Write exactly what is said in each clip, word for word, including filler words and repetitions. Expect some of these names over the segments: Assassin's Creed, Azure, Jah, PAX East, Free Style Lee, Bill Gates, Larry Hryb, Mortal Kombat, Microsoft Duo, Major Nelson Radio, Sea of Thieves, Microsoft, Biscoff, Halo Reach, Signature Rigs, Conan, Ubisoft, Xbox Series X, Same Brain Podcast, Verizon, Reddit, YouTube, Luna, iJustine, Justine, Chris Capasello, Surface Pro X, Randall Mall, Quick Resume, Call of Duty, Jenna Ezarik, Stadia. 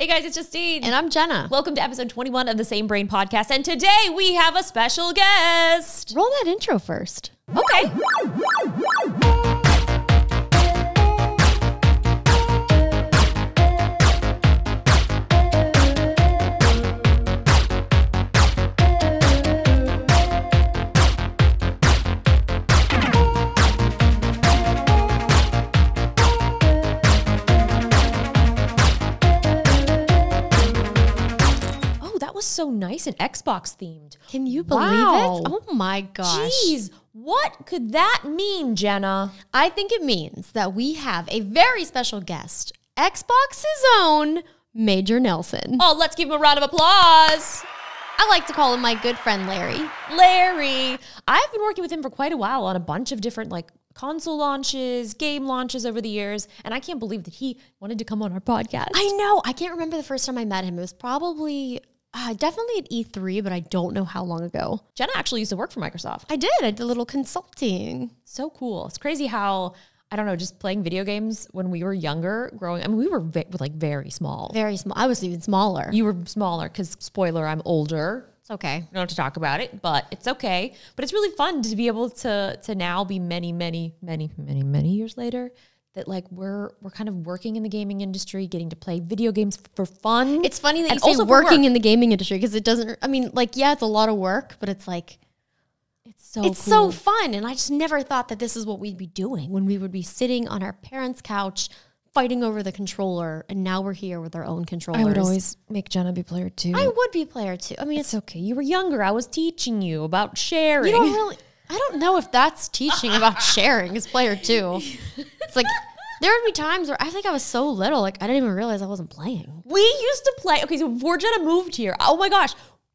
Hey guys, it's Justine. And I'm Jenna. Welcome to episode twenty-one of the Same Brain Podcast. And today we have a special guest. Roll that intro first. Okay. So nice and Xbox themed. Can you believe wow. it? Oh my gosh. Jeez, what could that mean, Jenna? I think it means that we have a very special guest, Xbox's own Major Nelson. Oh, let's give him a round of applause. I like to call him my good friend, Larry. Larry. I've been working with him for quite a while on a bunch of different like console launches, game launches over the years. And I can't believe that he wanted to come on our podcast. I know. I can't remember the first time I met him. It was probably... Uh, definitely at E three, but I don't know how long ago. Jenna actually used to work for Microsoft. I did. I did a little consulting. So cool. It's crazy how, I don't know, just playing video games when we were younger, growing. I mean, we were ve like very small. Very small. I was even smaller. You were smaller because, spoiler, I'm older. It's okay. I don't have to talk about it, but it's okay. But it's really fun to be able to, to now be many, many, many, many, many years later. That like we're we're kind of working in the gaming industry, getting to play video games for fun. It's funny that you say working in the gaming industry because it doesn't. I mean, like yeah, it's a lot of work, but it's like it's so it's so fun. And I just never thought that this is what we'd be doing when we would be sitting on our parents' couch fighting over the controller, and now we're here with our own controllers. I would always make Jenna be player two. I would be player two. I mean, it's, it's okay. You were younger. I was teaching you about sharing. You don't really. I don't know if that's teaching about sharing as player two. It's like there would be times where I think I was so little, like I didn't even realize I wasn't playing. We used to play. Okay, so before Jenna moved here, oh my gosh,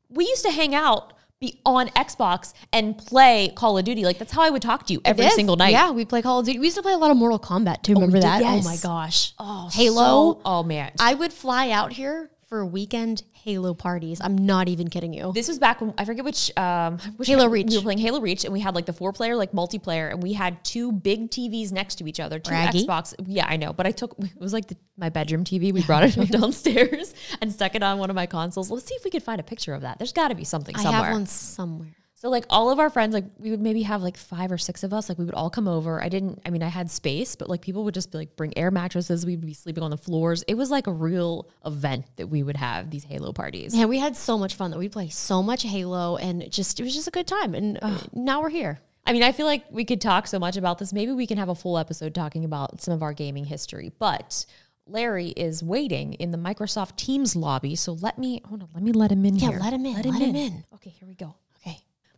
we used to hang out, be on Xbox and play Call of Duty. Like that's how I would talk to you every single night. Yeah, we play Call of Duty. We used to play a lot of Mortal Kombat too. Remember oh, that? Yes. Oh my gosh. Oh, Halo. So, oh man, I would fly out here for weekend Halo parties. I'm not even kidding you. This was back when, I forget which, um, which Halo Reach. We were playing Halo Reach and we had like the four player, like multiplayer, and we had two big T Vs next to each other, two Braggy. Xbox. Yeah, I know. But I took, it was like the, my bedroom T V. We brought it downstairs and stuck it on one of my consoles. Let's see if we could find a picture of that. There's gotta be something somewhere. I have one somewhere. So like all of our friends, like we would maybe have like five or six of us, like we would all come over. I didn't, I mean, I had space, but like people would just like bring air mattresses. We'd be sleeping on the floors. It was like a real event that we would have these Halo parties. Yeah, we had so much fun that we'd play so much Halo and just, it was just a good time. And uh, now we're here. I mean, I feel like we could talk so much about this. Maybe we can have a full episode talking about some of our gaming history, but Larry is waiting in the Microsoft Teams lobby. So let me, hold on, let me let him in yeah, here. Yeah, let him in, let, let him, him in. in. Okay, here we go.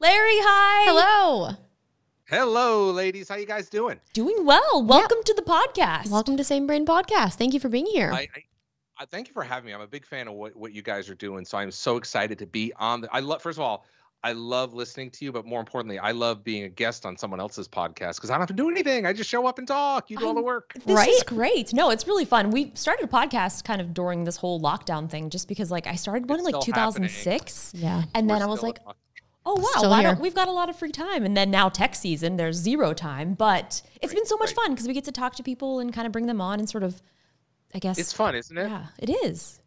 Larry, hi. Hello. Hello, ladies. How you guys doing? Doing well. Welcome yeah. to the podcast. Welcome to Same Brain Podcast. Thank you for being here. I, I, I thank you for having me. I'm a big fan of what, what you guys are doing, so I'm so excited to be on. The, I love. First of all, I love listening to you, but more importantly, I love being a guest on someone else's podcast because I don't have to do anything. I just show up and talk. You do I'm, all the work. This right? is great. No, it's really fun. We started a podcast kind of during this whole lockdown thing just because like I started one it's in like two thousand six. Happening. Yeah. And We're then I was like... Oh, wow. Why don't, we've got a lot of free time. And then now tech season, there's zero time. But it's right, been so much right. fun because we get to talk to people and kind of bring them on and sort of, I guess. It's fun, isn't it? Yeah, it is.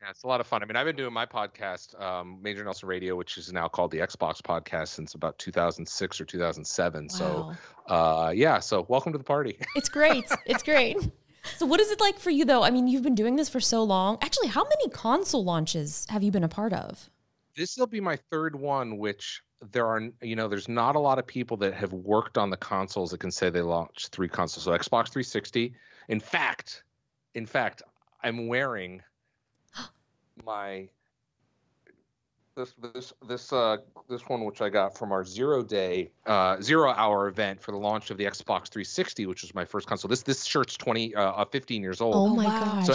Yeah, it's a lot of fun. I mean, I've been doing my podcast, um, Major Nelson Radio, which is now called the Xbox Podcast since about two thousand six or two thousand seven. Wow. So, uh, yeah. So welcome to the party. It's great. It's great. So what is it like for you, though? I mean, you've been doing this for so long. Actually, how many console launches have you been a part of? This will be my third one, which there are, you know, there's not a lot of people that have worked on the consoles that can say they launched three consoles. So Xbox three sixty. In fact, in fact, I'm wearing my, this, this, this, uh, this one, which I got from our zero day, uh, zero hour event for the launch of the Xbox three sixty, which was my first console. This, this shirt's twenty, uh, fifteen years old. Oh my gosh. So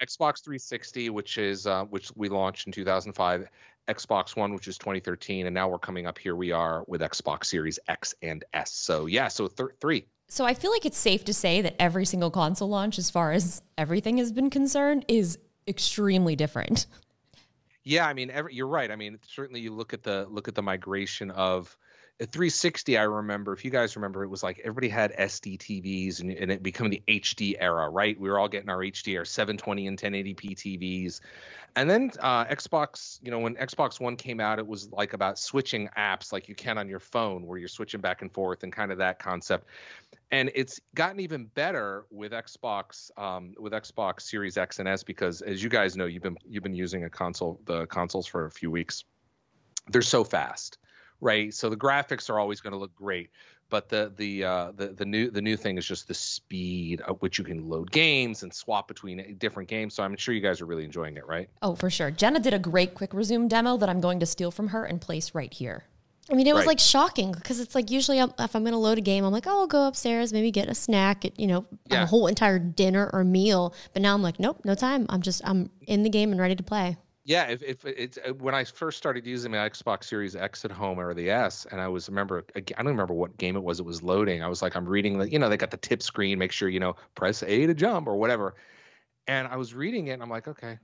Xbox three sixty, which is, uh, which we launched in two thousand five, Xbox One, which is twenty thirteen, and now we're coming up. Here we are with Xbox Series X and S. So yeah, so th three. So I feel like it's safe to say that every single console launch, as far as everything has been concerned, is extremely different. Yeah, I mean, every, you're right. I mean, certainly you look at the look at the migration of at three sixty, I remember, if you guys remember, it was like everybody had S D T Vs and, and it became the H D era, right? We were all getting our H D, our seven twenty and ten eighty p T Vs. And then uh, Xbox, you know, when Xbox One came out, it was like about switching apps like you can on your phone where you're switching back and forth and kind of that concept. And it's gotten even better with Xbox, um, with Xbox Series X and S, because as you guys know, you've been you've been using a console, the consoles for a few weeks. They're so fast, right? So the graphics are always going to look great, but the the uh, the the new the new thing is just the speed at which you can load games and swap between different games. So I'm sure you guys are really enjoying it, right? Oh, for sure. Jenna did a great Quick Resume demo that I'm going to steal from her and place right here. I mean, it was right. like shocking, because it's like usually I'm, if I'm going to load a game, I'm like, oh, I'll go upstairs, maybe get a snack, you know, yeah. a whole entire dinner or meal. But now I'm like, nope, no time. I'm just I'm in the game and ready to play. Yeah, if, if it's when I first started using my Xbox Series X at home or the S, and I was remember I don't remember what game it was. It was loading. I was like, I'm reading, like, you know, they got the tip screen. Make sure, you know, press A to jump or whatever. And I was reading it, and I'm like, okay,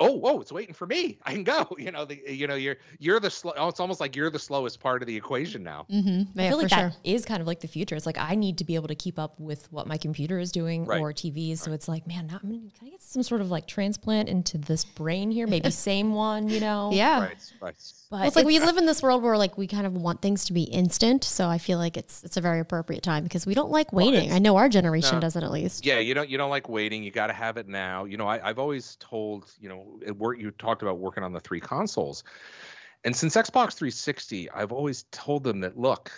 oh, whoa, it's waiting for me. I can go. You know, the you know you're you're the slow. Oh, it's almost like you're the slowest part of the equation now. Mm-hmm. Yeah, I feel like that sure. is kind of like the future. It's like I need to be able to keep up with what my computer is doing right. or T Vs. Right. So it's like, man, now I'm gonna, can I get some sort of like transplant into this brain here? Maybe same one, you know? Yeah. Right. Right. But well, it's, it's like we live in this world where like we kind of want things to be instant. So I feel like it's it's a very appropriate time, because we don't like waiting. Well, I know our generation no, doesn't, at least. Yeah, you don't you don't like waiting. You got to have it now. You know, I, I've always told, you know, it work, you talked about working on the three consoles. And since Xbox three sixty, I've always told them that, look,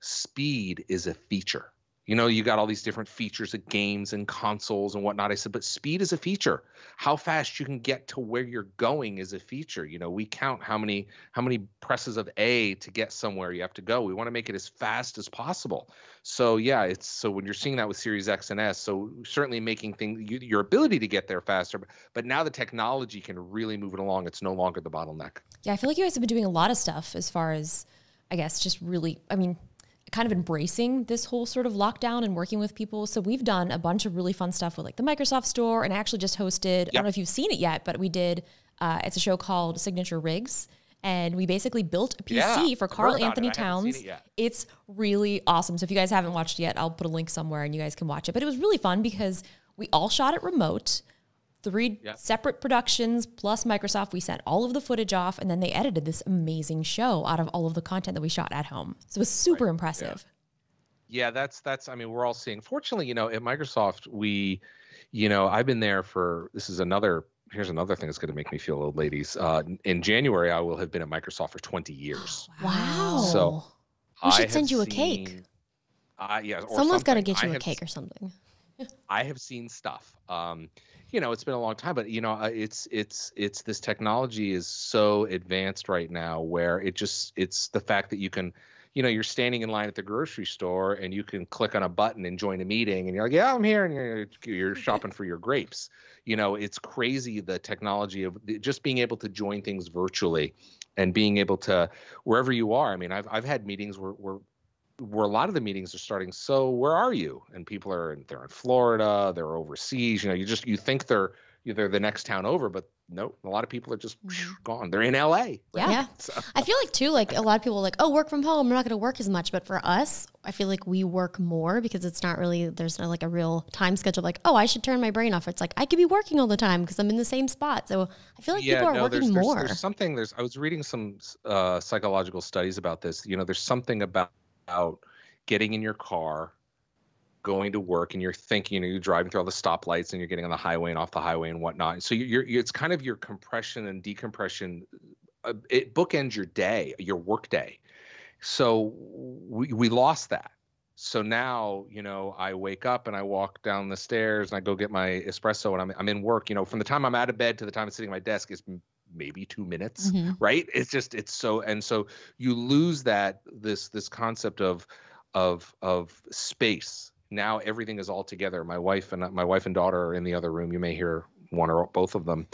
speed is a feature. You know, you got all these different features of games and consoles and whatnot. I said, but speed is a feature. How fast you can get to where you're going is a feature. You know, we count how many how many presses of A to get somewhere you have to go. We want to make it as fast as possible. So yeah, it's so when you're seeing that with Series X and S, so certainly making things you, your ability to get there faster. But, but now the technology can really move it along. It's no longer the bottleneck. Yeah, I feel like you guys have been doing a lot of stuff as far as, I guess, just really, I mean, kind of embracing this whole sort of lockdown and working with people. So we've done a bunch of really fun stuff with like the Microsoft Store, and I actually just hosted, yep. I don't know if you've seen it yet, but we did, uh, it's a show called Signature Rigs. And we basically built a P C yeah, for Carl Anthony Towns. It it's really awesome. So if you guys haven't watched it yet, I'll put a link somewhere and you guys can watch it. But it was really fun because we all shot it remote, three yep. separate productions plus Microsoft. We sent all of the footage off, and then they edited this amazing show out of all of the content that we shot at home. So it was super right. impressive. Yeah. yeah, that's, that's, I mean, we're all seeing, fortunately, you know, at Microsoft, we, you know, I've been there for, this is another, here's another thing that's going to make me feel old, ladies. Uh, in January, I will have been at Microsoft for twenty years. Wow. So we should I send you a seen, cake. Uh, yeah, or Someone's got to get you I a cake or something. I have seen stuff. Um, you know, it's been a long time, but you know, it's, it's, it's, this technology is so advanced right now where it just, it's the fact that you can, you know, you're standing in line at the grocery store and you can click on a button and join a meeting and you're like, yeah, I'm here. And you're, you're shopping for your grapes. You know, it's crazy. The technology of just being able to join things virtually and being able to wherever you are. I mean, I've, I've had meetings where we're, where a lot of the meetings are starting. So where are you? And people are, in, they're in Florida, they're overseas, you know, you just, you think they're, they're the next town over, but no, a lot of people are just gone. They're in L A. Right? Yeah. So. I feel like too, like a lot of people are like, oh, work from home. I'm not going to work as much. But for us, I feel like we work more because it's not really, there's not like a real time schedule. Like, oh, I should turn my brain off. It's like, I could be working all the time because I'm in the same spot. So I feel like yeah, people are no, working there's, more. There's, there's something there's, I was reading some uh, psychological studies about this. You know, there's something about, out getting in your car, going to work, and you're thinking, you know, you're driving through all the stoplights and you're getting on the highway and off the highway and whatnot. So you're, you're it's kind of your compression and decompression. Uh, it bookends your day, your work day. So we, we lost that. So now, you know, I wake up and I walk down the stairs and I go get my espresso and I'm, I'm in work, you know, from the time I'm out of bed to the time I'm sitting at my desk is maybe two minutes, mm-hmm. right? It's just, it's so, and so you lose that, this, this concept of, of, of space. Now everything is all together. My wife and my wife and daughter are in the other room. You may hear one or both of them.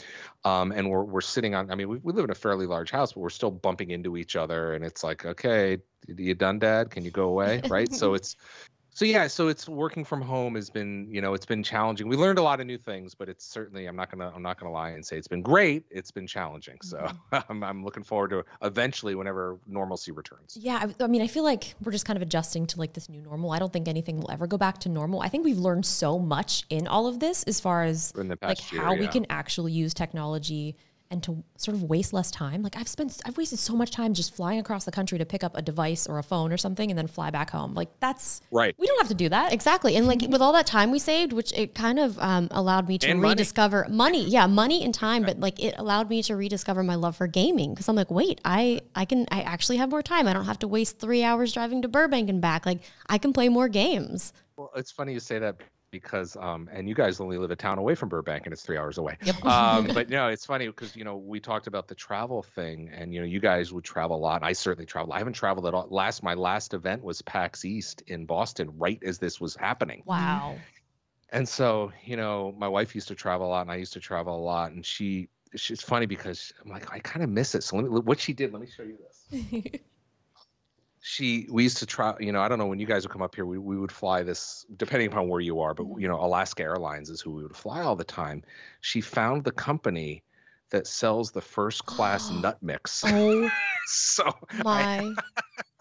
Um, and we're, we're sitting on, I mean, we, we live in a fairly large house, but we're still bumping into each other. And it's like, okay, you done, Dad? Can you go away? Right. So it's, So yeah, so it's working from home has been, you know, it's been challenging. We learned a lot of new things, but it's certainly, I'm not gonna, I'm not gonna lie and say it's been great. It's been challenging. So mm-hmm. I'm, I'm looking forward to eventually whenever normalcy returns. Yeah, I, I mean, I feel like we're just kind of adjusting to like this new normal. I don't think anything will ever go back to normal. I think we've learned so much in all of this as far as like year, how yeah. we can actually use technology and to sort of waste less time. Like I've spent, I've wasted so much time just flying across the country to pick up a device or a phone or something and then fly back home. Like that's, right. we don't have to do that. Exactly. And like with all that time we saved, which it kind of um, allowed me to and rediscover money. money. Yeah, money and time, right. but like it allowed me to rediscover my love for gaming. Cause I'm like, wait, I, I can, I actually have more time. I don't have to waste three hours driving to Burbank and back. Like I can play more games. Well, it's funny you say that. Because, um, and you guys only live a town away from Burbank and it's three hours away. Yep. um, but no, it's funny because, you know, we talked about the travel thing and, you know, you guys would travel a lot. I certainly travel. I haven't traveled at all. Last, my last event was PAX East in Boston, right as this was happening. Wow. And so, you know, my wife used to travel a lot and I used to travel a lot and she, she's funny because I'm like, I kind of miss it. So let me, what she did, let me show you this. She, we used to try, you know, I don't know when you guys would come up here, we, we would fly this, depending upon where you are, but, you know, Alaska Airlines is who we would fly all the time. She found the company that sells the first class nut mix. Oh, so my I,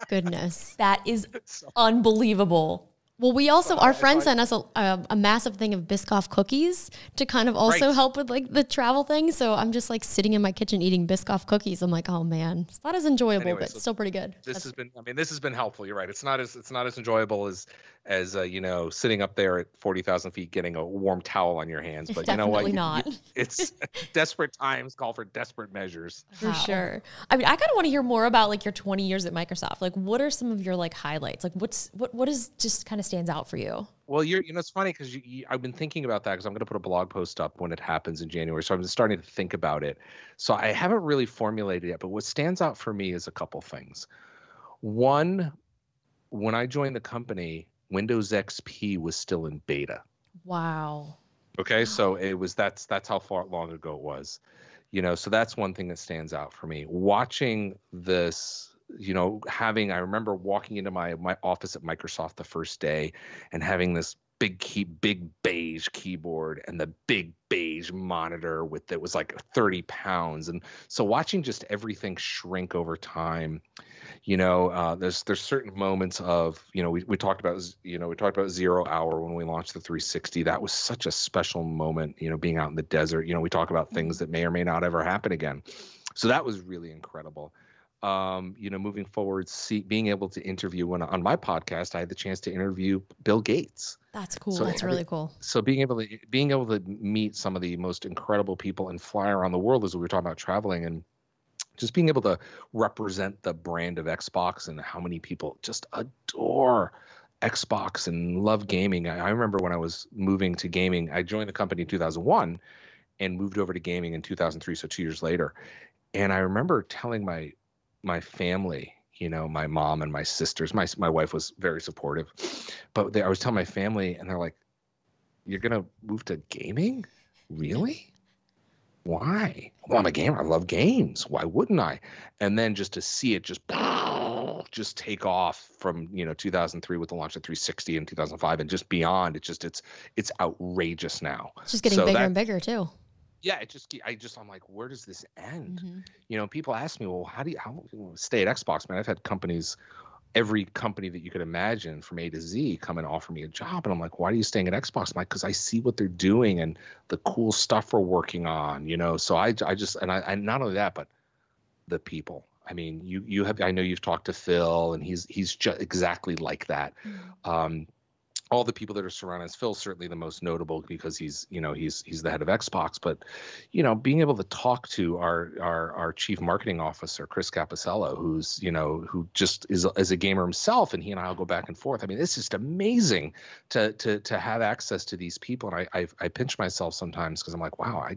goodness. That is so unbelievable. Well, we also, our friend sent us a, a, a massive thing of Biscoff cookies to kind of also right. help with like the travel thing. So I'm just like sitting in my kitchen eating Biscoff cookies. I'm like, oh man, it's not as enjoyable, anyway, but so still pretty good. This That's has been, I mean, this has been helpful. You're right. It's not as, it's not as enjoyable as, as uh, you know, sitting up there at forty thousand feet, getting a warm towel on your hands. But Definitely you know what? Not. You, it's desperate times call for desperate measures. For wow. sure. I mean, I kind of want to hear more about like your twenty years at Microsoft. Like, what are some of your like highlights? Like, what's what what is just kind of stands out for you? Well, you're, you know, it's funny because you, you, I've been thinking about that because I'm going to put a blog post up when it happens in January. So I'm just starting to think about it. So I haven't really formulated it yet, but what stands out for me is a couple things. One, when I joined the company, Windows X P was still in beta. Wow. Okay. So it was, that's, that's how far long ago it was, you know, so that's one thing that stands out for me watching this, you know, having, I remember walking into my, my office at Microsoft the first day and having this big key, big beige keyboard and the big beige monitor with, that was like thirty pounds. And so watching just everything shrink over time, you know, uh, there's, there's certain moments of, you know, we, we talked about, you know, we talked about Zero Hour when we launched the three sixty, that was such a special moment, you know, being out in the desert, you know, we talk about things that may or may not ever happen again. So that was really incredible. Um, you know, moving forward, see, being able to interview when on my podcast, I had the chance to interview Bill Gates. That's cool. So That's every, really cool. So being able to being able to meet some of the most incredible people and fly around the world as we were talking about traveling and just being able to represent the brand of Xbox and how many people just adore Xbox and love gaming. I, I remember when I was moving to gaming, I joined the company in two thousand one and moved over to gaming in two thousand three. So two years later. And I remember telling my my family, you know, my mom and my sisters, my, my wife was very supportive, but they, I was telling my family and they're like, you're going to move to gaming? Really? Why? Well, I'm a gamer. I love games. Why wouldn't I? And then just to see it just, just take off from, you know, two thousand three with the launch of three sixty and two thousand five and just beyond, it just, it's, it's outrageous now. It's just getting so bigger that, and bigger too. Yeah, it just I just I'm like, where does this end? Mm-hmm. You know, people ask me, well, how do you how stay at Xbox, man? I've had companies, every company that you could imagine from A to Z, come and offer me a job, and I'm like, why are you staying at Xbox? I'm like, because I see what they're doing and the cool stuff we're working on, you know. So I I just and I and not only that, but the people. I mean, you you have I know you've talked to Phil, and he's he's just exactly like that. Mm-hmm. Um, all the people that are surrounding us, Phil's certainly the most notable because he's, you know, he's he's the head of Xbox. But, you know, being able to talk to our our our chief marketing officer, Chris Capasello, who's, you know, who just is as a gamer himself, and he and I'll go back and forth. I mean, it's just amazing to to to have access to these people, and I I, I pinch myself sometimes because I'm like, wow, I.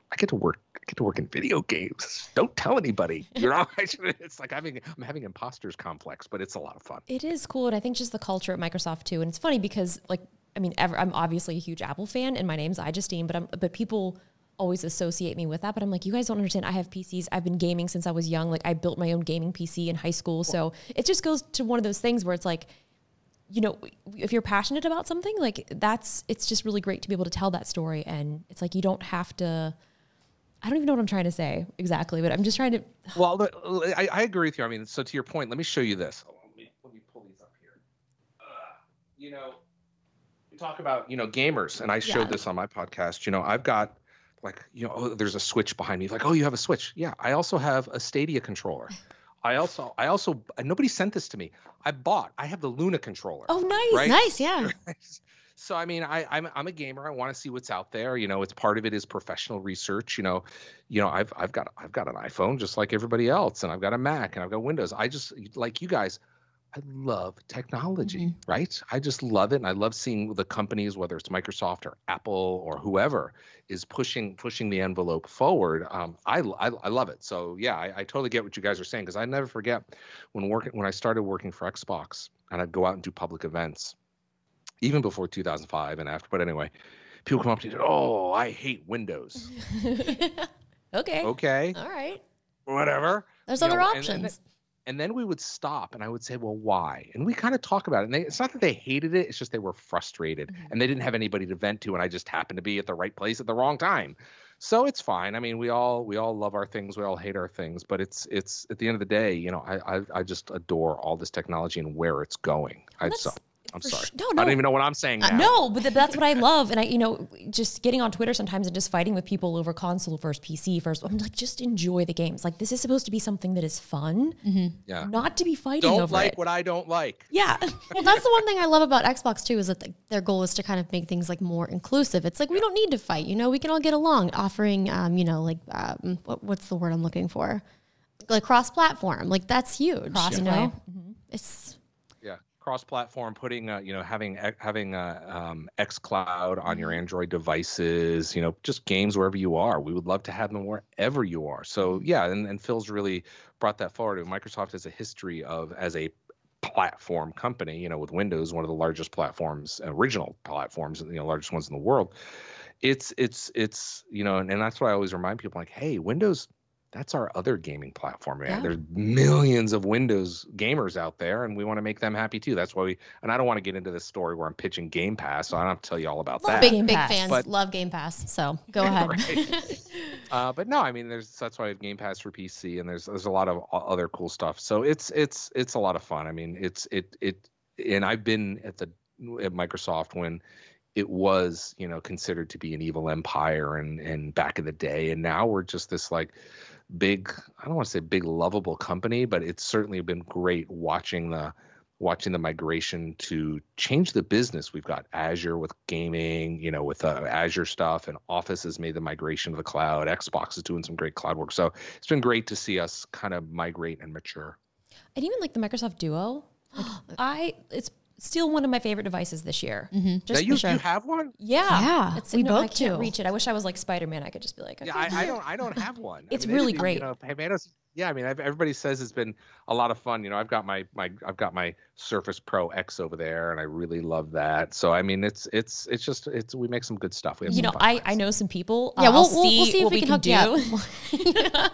I get to work. I get to work in video games. Don't tell anybody. You know, it's like having I'm having imposter's complex, but it's a lot of fun. It is cool, and I think just the culture at Microsoft too. And it's funny because, like, I mean, ever, I'm obviously a huge Apple fan, and my name's iJustine, but I'm but people always associate me with that. But I'm like, you guys don't understand. I have P Cs. I've been gaming since I was young. Like, I built my own gaming P C in high school. Cool. So it just goes to one of those things where it's like, you know, if you're passionate about something, like that's, it's just really great to be able to tell that story. And it's like, you don't have to, I don't even know what I'm trying to say exactly, but I'm just trying to. Well, look, I, I agree with you. I mean, so to your point, let me show you this. Oh, let, me, let me pull these up here. Uh, you know, we talk about, you know, gamers, and I showed yeah. this on my podcast. You know, I've got like, you know, oh, there's a Switch behind me. Like, oh, you have a Switch. Yeah. I also have a Stadia controller. I also, I also, nobody sent this to me. I bought, I have the Luna controller. Oh, nice. Right? Nice. Yeah. So, I mean, I, I'm, I'm a gamer. I want to see what's out there. You know, it's part of it is professional research. You know, you know, I've, I've got, I've got an iPhone just like everybody else, and I've got a Mac, and I've got Windows. I just, like you guys, I love technology, mm-hmm. right? I just love it. And I love seeing the companies, whether it's Microsoft or Apple or whoever, is pushing pushing the envelope forward. Um, I, I I love it. So yeah, I, I totally get what you guys are saying, because I never forget when working when I started working for Xbox, and I'd go out and do public events, even before two thousand five and after. But anyway, people come up to me and say, "Oh, I hate Windows." Okay. Okay. All right. Whatever. There's you other know, options. And, and, And then we would stop, and I would say, well, why? And we kind of talk about it. And they, it's not that they hated it. It's just they were frustrated, mm-hmm. and they didn't have anybody to vent to, and I just happened to be at the right place at the wrong time. So it's fine. I mean, we all we all love our things. We all hate our things. But it's it's at the end of the day, you know, I I, I just adore all this technology and where it's going. Well, I, so, I'm sorry. No, no. I don't even know what I'm saying now. Uh, no, but that's what I love. And, I, you know, just getting on Twitter sometimes and just fighting with people over console first, P C first. I'm like, just enjoy the games. Like, this is supposed to be something that is fun, mm-hmm. yeah. not to be fighting don't over Don't like it. What I don't like. Yeah. Well, that's the one thing I love about Xbox, too, is that the, their goal is to kind of make things, like, more inclusive. It's like, we don't need to fight. You know, we can all get along, offering, um, you know, like, um, what, what's the word I'm looking for? Like, cross-platform. Like, that's huge. Cross, yeah. You know? Mm-hmm. It's... cross-platform, putting, uh, you know, having having uh, um, xCloud on your Android devices, you know, just games wherever you are. We would love to have them wherever you are. So, yeah, and, and Phil's really brought that forward. Microsoft has a history of, as a platform company, you know, with Windows, one of the largest platforms, original platforms, you know, largest ones in the world. It's, it's, it's you know, and, and that's why I always remind people, like, hey, Windows, that's our other gaming platform. Yeah. There's millions of Windows gamers out there, and we want to make them happy too. That's why we, and I don't want to get into this story where I'm pitching Game Pass, so I don't have to tell you all about love that. Big, big fans but, love Game Pass, so go ahead. Right. uh, but no, I mean, there's, that's why I have Game Pass for P C, and there's, there's a lot of other cool stuff. So it's, it's, it's a lot of fun. I mean, it's, it, it, and I've been at the, at Microsoft when it was, you know, considered to be an evil empire and, and back in the day. And now we're just this like, big, I don't want to say big lovable company, but it's certainly been great watching the watching the migration to change the business. We've got Azure with gaming, you know, with uh, Azure stuff, and Office has made the migration to the cloud. Xbox is doing some great cloud work. So it's been great to see us kind of migrate and mature. And even like the Microsoft Duo, like I it's still one of my favorite devices this year. Mm-hmm. Just now you, sure. you have one? Yeah. yeah. It's, we no, both I can't do. reach it. I wish I was like Spider-Man. I could just be like, okay. yeah, I, I don't, I don't have one. It's I mean, really great. You know, yeah. I mean, I've, everybody says it's been a lot of fun. You know, I've got my, my, I've got my Surface Pro X over there, and I really love that. So, I mean, it's, it's, it's just, it's, we make some good stuff. We have you know, I, I know some people. Yeah. Uh, we'll, we'll, see we'll see if what we can, can hook do. You up.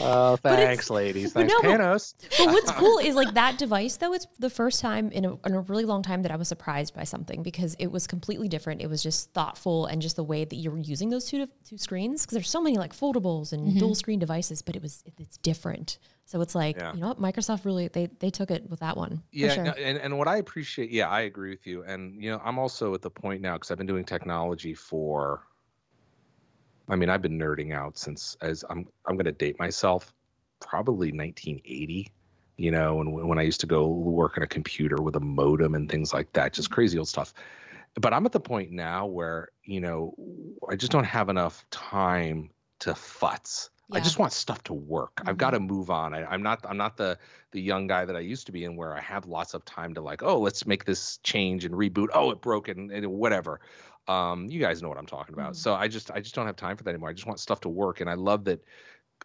Oh, thanks, ladies. Thanks, no, Panos. But, but what's cool is like that device, though, it's the first time in a, in a really long time that I was surprised by something, because it was completely different. It was just thoughtful, and just the way that you're using those two two screens, because there's so many like foldables and mm-hmm. dual screen devices, but it was it, it's different. So it's like, yeah. you know what, Microsoft really, they they took it with that one. Yeah, sure. no, and, and what I appreciate, yeah, I agree with you. And, you know, I'm also at the point now, because I've been doing technology for... I mean, I've been nerding out since, as I'm I'm going to date myself, probably nineteen eighty, you know, and when, when I used to go work on a computer with a modem and things like that, just crazy old stuff. But I'm at the point now where, you know, I just don't have enough time to futz. Yeah. I just want stuff to work. Mm-hmm. I've got to move on. I, I'm not I'm not the the young guy that I used to be in, where I have lots of time to like, oh, let's make this change and reboot. Oh, it broke and, and whatever. Um, you guys know what I'm talking about. Mm-hmm. So I just I just don't have time for that anymore. I just want stuff to work. And I love that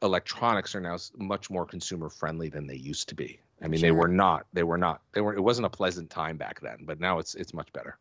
electronics are now much more consumer friendly than they used to be. I mean, sure. they were not. They were not. They were. It wasn't a pleasant time back then, but now it's it's much better.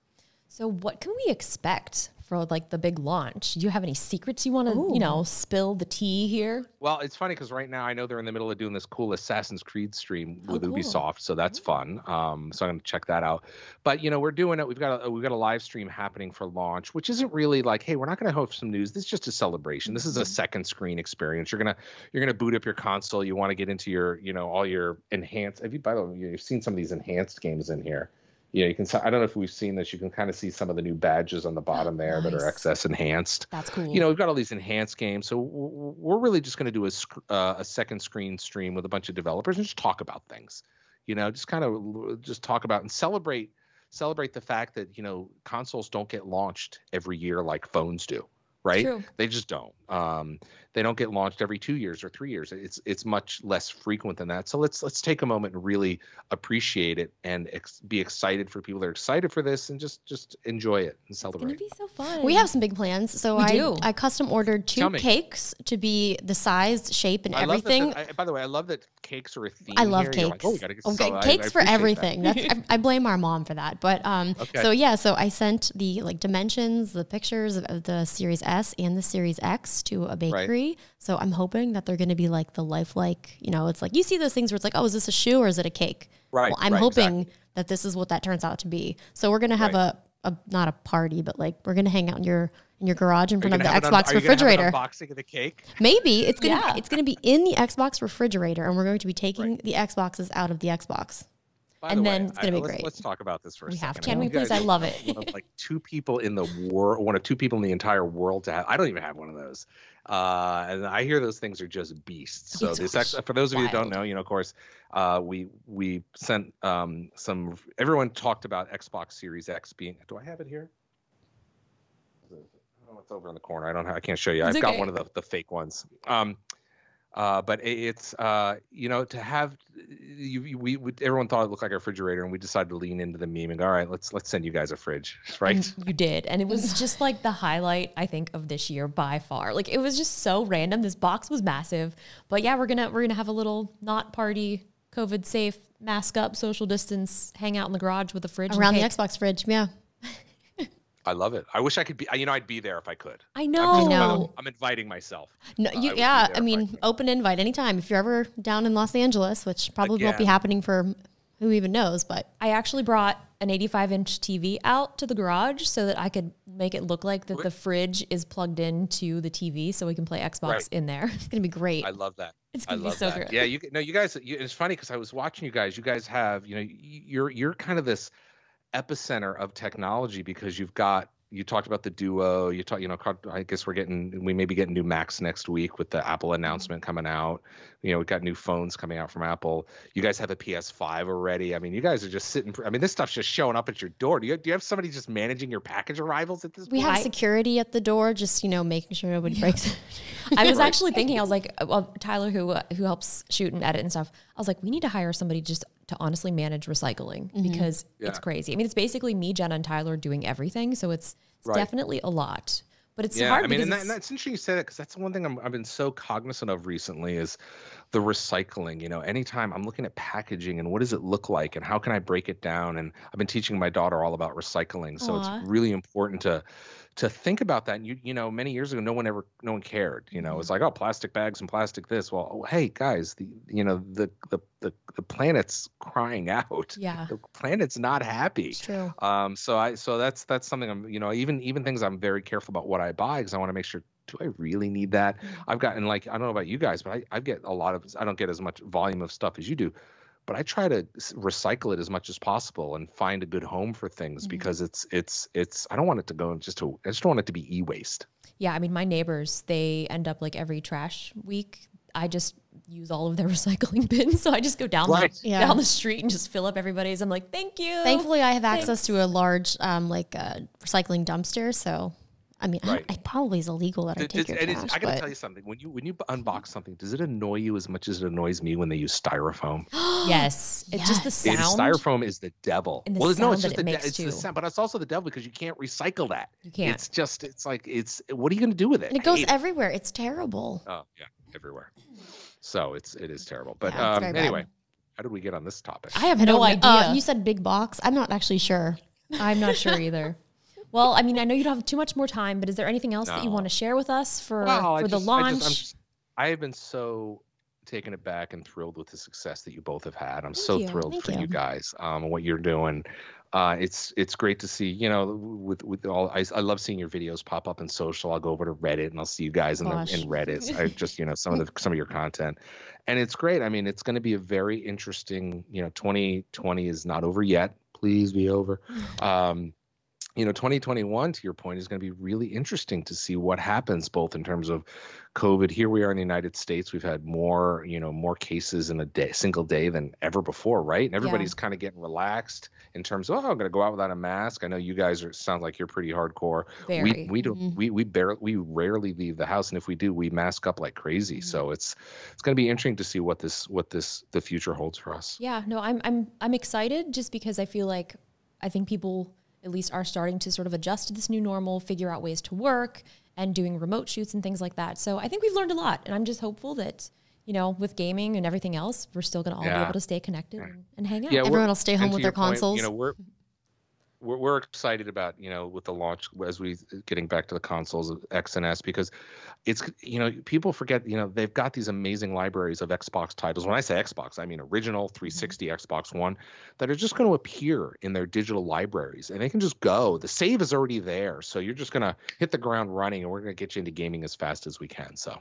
So what can we expect for like the big launch? Do you have any secrets you want to, you know, spill the tea here? Well, it's funny because right now I know they're in the middle of doing this cool Assassin's Creed stream with oh, cool. Ubisoft, so that's fun. Um, so I'm gonna check that out. But you know, we're doing it. We've got a we've got a live stream happening for launch, which isn't really like, hey, we're not gonna host some news. This is just a celebration. This is a second screen experience. You're gonna you're gonna boot up your console. You want to get into your you know all your enhanced. Have you by the way you've seen some of these enhanced games in here? Yeah, you can. I don't know if we've seen this. You can kind of see some of the new badges on the bottom there nice. that are X S enhanced. That's cool. You know, we've got all these enhanced games. So we're really just going to do a, uh, a second screen stream with a bunch of developers and just talk about things, you know, just kind of just talk about and celebrate, celebrate the fact that, you know, consoles don't get launched every year like phones do. Right. True. They just don't. Um, they don't get launched every two years or three years. It's it's much less frequent than that. So let's let's take a moment and really appreciate it and ex be excited for people that are excited for this and just just enjoy it and celebrate. It's going to be so fun. We have some big plans. So we I do. I custom ordered two cakes to be the size, shape, and I everything. Love that, that, I, by the way, I love that cakes are a theme. I love here. cakes. Like, oh, we gotta get okay, some, cakes I, I for everything. That. That's, I, I blame our mom for that. But um, okay. so yeah, so I sent the like dimensions, the pictures of the Series X and the Series X to a bakery. Right. So I'm hoping that they're going to be like the lifelike, you know, it's like, you see those things where it's like, oh, is this a shoe or is it a cake? Right. Well, I'm right, hoping exactly. that this is what that turns out to be. So we're going to have right. a, a, not a party, but like, we're going to hang out in your, in your garage in front of the Xbox an, refrigerator. Are you gonna have an unboxing of the cake? Maybe it's going yeah. to, it's going to be in the Xbox refrigerator and we're going to be taking right. the Xboxes out of the Xbox. By and the then way, it's going to be let's, great. Let's talk about this for a we second. Have to. Can we please? I love it. One of, like two people in the war, one of two people in the entire world to have. I don't even have one of those. Uh, and I hear those things are just beasts. So it's this actually, for those of you who don't know, you know, of course, uh, we we sent um, some. Everyone talked about Xbox Series X being. Do I have it here? Oh, it's over in the corner. I don't. Have, I can't show you. It's I've okay. got one of the the fake ones. Um, Uh, but it's, uh, you know, to have, you, you, we, we, everyone thought it looked like a refrigerator and we decided to lean into the meme and go, all right, let's, let's send you guys a fridge, right? And you did. And it was just like the highlight, I think, of this year by far. Like it was just so random. This box was massive, but yeah, we're gonna, we're gonna have a little not party, COVID safe, mask up, social distance, hang out in the garage with a fridge. Around the Xbox fridge, yeah. I love it. I wish I could be, you know, I'd be there if I could. I know. I'm, just, no. I'm inviting myself. No, you, uh, I yeah. I mean, I open invite anytime. If you're ever down in Los Angeles, which probably Again. won't be happening for who even knows, but I actually brought an eighty-five inch T V out to the garage so that I could make it look like that the fridge is plugged into the T V so we can play Xbox right. in there. It's going to be great. I love that. It's gonna I love be so that. Great. Yeah. You know, you guys, you, it's funny because I was watching you guys, you guys have, you know, you're, you're kind of this epicenter of technology because you've got, you talked about the Duo, you talk, you know, I guess we're getting, we may be getting new Macs next week with the Apple announcement coming out. You know, we've got new phones coming out from Apple. You guys have a P S five already. I mean, you guys are just sitting, I mean, this stuff's just showing up at your door. Do you, do you have somebody just managing your package arrivals at this point? We have security at the door, just, you know, making sure nobody yeah. breaks it. I was right. actually thinking, I was like, well, Tyler, who, uh, who helps shoot and edit and stuff, I was like, we need to hire somebody just to honestly manage recycling mm-hmm. because yeah. it's crazy. I mean, it's basically me, Jenna, and Tyler doing everything. So it's, it's right. definitely a lot, but it's yeah. hard. I mean, and, that, and that's interesting you say that because that's the one thing I'm, I've been so cognizant of recently is the recycling. You know, anytime I'm looking at packaging and what does it look like and how can I break it down? And I've been teaching my daughter all about recycling. So Aww. it's really important to to think about that. And you, you know, many years ago, no one ever, no one cared, you know, mm-hmm. it's like, oh, plastic bags and plastic this. Well, oh, hey guys, the, you know, the, the, the, the planet's crying out. Yeah. The planet's not happy. It's true. Um, so I, so that's, that's something I'm, you know, even, even things I'm very careful about what I buy because I want to make sure, do I really need that? Mm-hmm. I've gotten like, I don't know about you guys, but I, I get a lot of, I don't get as much volume of stuff as you do. But I try to recycle it as much as possible and find a good home for things mm-hmm. because it's it's it's I don't want it to go just to I just don't want it to be e-waste. Yeah, I mean my neighbors, they end up like every trash week. I just use all of their recycling bins, so I just go down right. the, yeah. down the street and just fill up everybody's. I'm like, thank you. Thankfully, I have Thanks. access to a large um, like uh, recycling dumpster, so. I mean, right. I, I probably is illegal that I take your trash, I got to tell you something. When you when you unbox something, does it annoy you as much as it annoys me when they use styrofoam? yes, it's yes. just the sound. It's, styrofoam is the devil. And the well, no, it's just it the it's the sound, but it's also the devil because you can't recycle that. You can't. It's just it's like it's what are you going to do with it? And it goes everywhere. It. It's terrible. Oh yeah, everywhere. So it's it is terrible. But yeah, um, anyway, bad. how did we get on this topic? I have no, no idea. Uh, you said big box. I'm not actually sure. I'm not sure either. Well, I mean, I know you don't have too much more time, but is there anything else no. that you want to share with us for, wow, for the just, launch? I, just, just, I have been so taken aback and thrilled with the success that you both have had. I'm Thank so you. thrilled Thank for you, you guys um, and what you're doing. Uh, it's it's great to see, you know, with with all, I, I love seeing your videos pop up in social. I'll go over to Reddit and I'll see you guys in, the, in Reddit. I just, you know, some of the, some of your content, and it's great. I mean, it's going to be a very interesting, you know, twenty twenty is not over yet. Please be over. Um, you know, twenty twenty-one, to your point, is going to be really interesting to see what happens, both in terms of COVID. Here we are in the United States. We've had more, you know, more cases in a day, single day than ever before, right? And everybody's yeah. kind of getting relaxed in terms of, oh, I'm going to go out without a mask. I know you guys are sound like you're pretty hardcore. Very. We we don't mm-hmm. we we barely we rarely leave the house, and if we do, we mask up like crazy. Mm-hmm. So it's it's going to be interesting to see what this what this the future holds for us. Yeah, no, I'm I'm I'm excited just because I feel like I think people at least are starting to sort of adjust to this new normal, figure out ways to work and doing remote shoots and things like that. So I think we've learned a lot, and I'm just hopeful that, you know, with gaming and everything else, we're still going to all yeah. be able to stay connected and, and hang out. Yeah, everyone will stay home with their consoles. Point, you know, we're, we're, we're excited about, you know, with the launch as we getting back to the consoles of X and S, because it's, you know, people forget, you know, they've got these amazing libraries of Xbox titles. When I say Xbox, I mean original three sixty, mm-hmm. Xbox One, that are just going to appear in their digital libraries, and they can just go. The save is already there, so you're just going to hit the ground running, and we're going to get you into gaming as fast as we can. So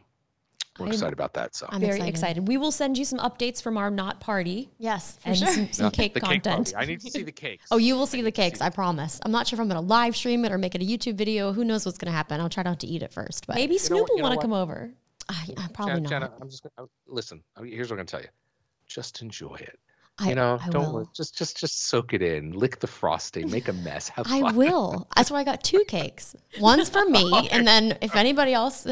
we're I'm, excited about that. So I'm very excited. excited. We will send you some updates from our not party. Yes, for and sure. some, some no, cake content. Cake I need to see the cakes. Oh, you will see I the cakes. See I promise. I'm not sure if I'm going to live stream it or make it a YouTube video. Who knows what's going to happen? I'll try not to eat it first. But maybe you Snoop will want to come over. I, I probably Jenna, not. Jenna, I'm just gonna, listen. Here's what I'm going to tell you. Just enjoy it. I, you know, I don't will. just just just soak it in, lick the frosting, make a mess. Have fun. I will. That's why I got two cakes. One's for me, oh, and then if anybody else.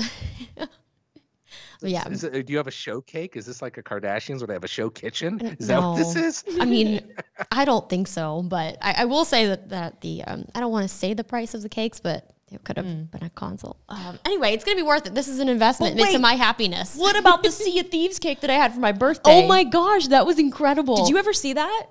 Yeah. Is it, do you have a show cake? Is this like a Kardashians where they have a show kitchen? Is no. that what this is? I mean, I don't think so, but I, I will say that that the um, I don't want to say the price of the cakes, but it could have mm. been a console. Um, anyway, it's gonna be worth it. This is an investment into my happiness. What about the Sea of Thieves cake that I had for my birthday? Oh my gosh, that was incredible! Did you ever see that?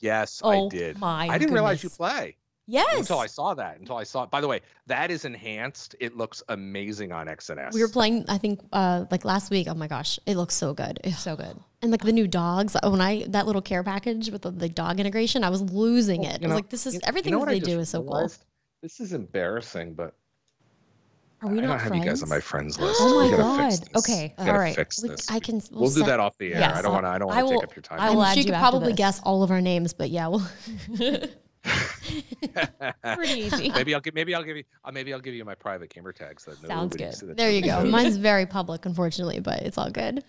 Yes, oh, I did. My I didn't goodness. realize you play. Yes. Until I saw that. Until I saw it. By the way, that is enhanced. It looks amazing on X N S. We were playing, I think, uh, like last week. Oh my gosh, it looks so good. It's so good. And like the new dogs. When I that little care package with the, the dog integration, I was losing well, it. I was know, like, this is everything you know that they do is so cool. This is embarrassing, but Are we I not don't friends? have you guys on my friends list. Oh my god! Okay, all right. Fix this. We, I can. We'll, we'll do that off the air. Yes, I don't want to. I don't want to take up your time. I will. She could probably this. guess all of our names, but yeah. We'll Pretty easy. Maybe I'll give. Maybe I'll give you. Uh, maybe I'll give you my private gamer tags. So Sounds good. So there you go. Mine's very public, unfortunately, but it's all good.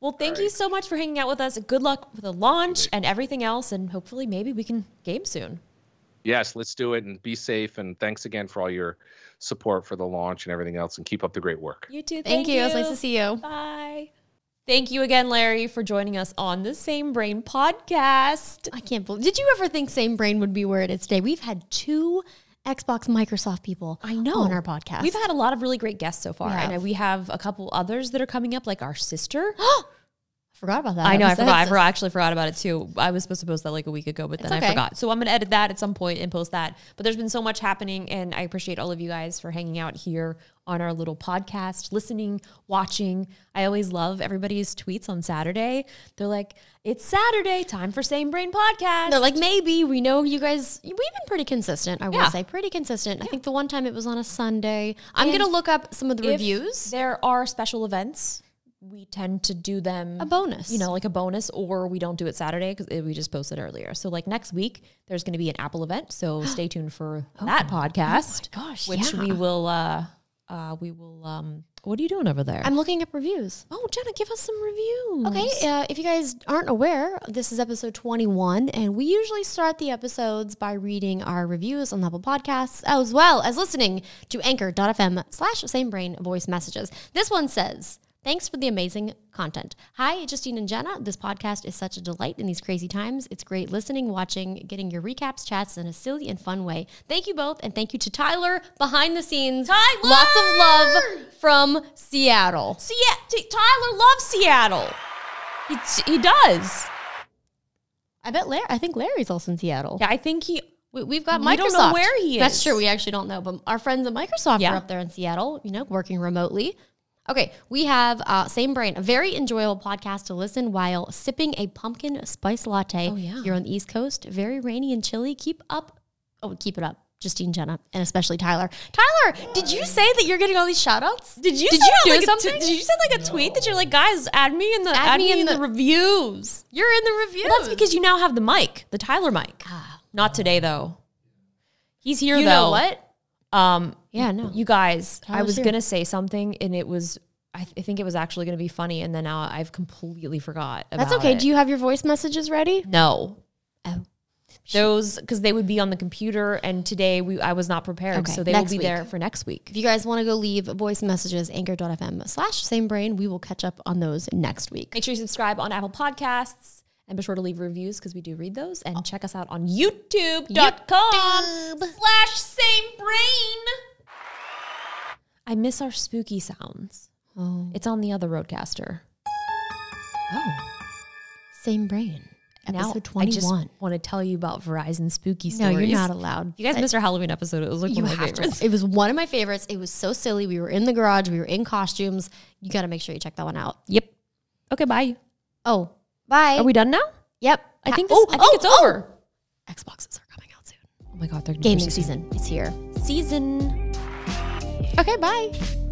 Well, thank all you right. so much for hanging out with us. Good luck with the launch and everything else, and hopefully, maybe we can game soon. Yes, let's do it, and be safe. And thanks again for all your support for the launch and everything else. And keep up the great work. You too. Thank, thank you. you. It was nice to see you. Bye. Thank you again, Larry, for joining us on the Same Brain podcast. I can't believe. Did you ever think Same Brain would be where it is today? We've had two Xbox Microsoft people I know. on our podcast. We've had a lot of really great guests so far. Yeah. And we have a couple others that are coming up, like our sister. Forgot about that. I know. I forgot. I forgot, actually forgot about it too. I was supposed to post that like a week ago, but then okay. I forgot. So I'm going to edit that at some point and post that. But there's been so much happening, and I appreciate all of you guys for hanging out here on our little podcast, listening, watching. I always love everybody's tweets on Saturday. They're like, it's Saturday, time for Same Brain Podcast. They're like, maybe. We know you guys, we've been pretty consistent, I yeah. will say. Pretty consistent. Yeah. I think the one time it was on a Sunday. I'm going to look up some of the reviews. There are special events. We tend to do them a bonus, you know, like a bonus, or we don't do it Saturday because we just posted earlier. So like next week, there's going to be an Apple event. So stay tuned for oh, that podcast, oh my gosh, which yeah. we will, uh, uh, we will, um, what are you doing over there? I'm looking up reviews. Oh, Jenna, give us some reviews. Okay. Uh, if you guys aren't aware, this is episode twenty-one, and we usually start the episodes by reading our reviews on Apple Podcasts, as well as listening to anchor.fm slash same brain voice messages. This one says, thanks for the amazing content. Hi, Justine and Jenna. This podcast is such a delight in these crazy times. It's great listening, watching, getting your recaps, chats in a silly and fun way. Thank you both, and thank you to Tyler behind the scenes. Tyler! Lots of love from Seattle. Se- Tyler loves Seattle. He, he does. I bet Larry, I think Larry's also in Seattle. Yeah, I think he... We, we've got we Microsoft. Don't know where he is. That's true. We actually don't know. But our friends at Microsoft yeah. are up there in Seattle, you know, working remotely. Okay, we have uh, Same Brain, a very enjoyable podcast to listen while sipping a pumpkin spice latte. Oh, yeah. Here on the East Coast. Very rainy and chilly. Keep up. Oh, keep it up. Justine, Jenna, and especially Tyler. Tyler, did you say that you're getting all these shout outs? Did you did you do like something? Did you send like a no. tweet that you're like, guys, add me in the add, add me in, in the, the reviews? You're in the reviews. Well, that's because you now have the mic, the Tyler mic. Ah. Not today though. He's here you though. You know what? Um, yeah, no. You guys, Tyler's I was here. gonna say something, and it was I, th I think it was actually gonna be funny, and then now I've completely forgot about it. That's okay. It. Do you have your voice messages ready? No. Oh. Those, because they would be on the computer, and today we I was not prepared, okay, so they will be week. there for next week. If you guys want to go leave voice messages, anchor dot f m slash same brain, we will catch up on those next week. Make sure you subscribe on Apple Podcasts, and be sure to leave reviews, because we do read those, and oh. check us out on youtube dot com slash same brain. I miss our spooky sounds. Oh. It's on the other Roadcaster. Oh. Same Brain. Episode twenty-one. I just want to tell you about Verizon spooky stories. No, you're not allowed. You guys missed our Halloween episode. It was like one of my favorites. It was one of my favorites. It was so silly. We were in the garage. We were in costumes. You got to make sure you check that one out. Yep. Okay, bye. Oh, bye. Are we done now? Yep. I think, this, oh, I think oh, it's oh. over. Xboxes are coming out soon. Oh my God. They're gaming season. It's here. Season. Okay, bye.